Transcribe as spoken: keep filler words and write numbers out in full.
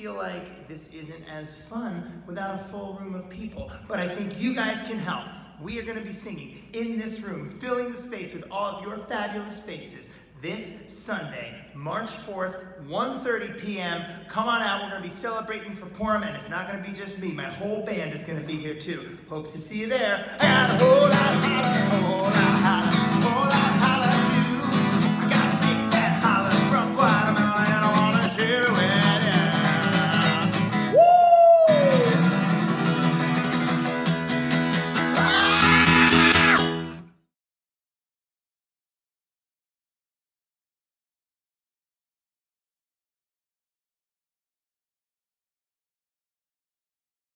feel like this isn't as fun without a full room of people, but I think you guys can help. We are going to be singing in this room, filling the space with all of your fabulous faces this Sunday, March fourth, one thirty p m Come on out. We're going to be celebrating for Purim, and it's not going to be just me. My whole band is going to be here, too. Hope to see you there. I got a whole lot of holla, whole lot of holla, whole lot of holla.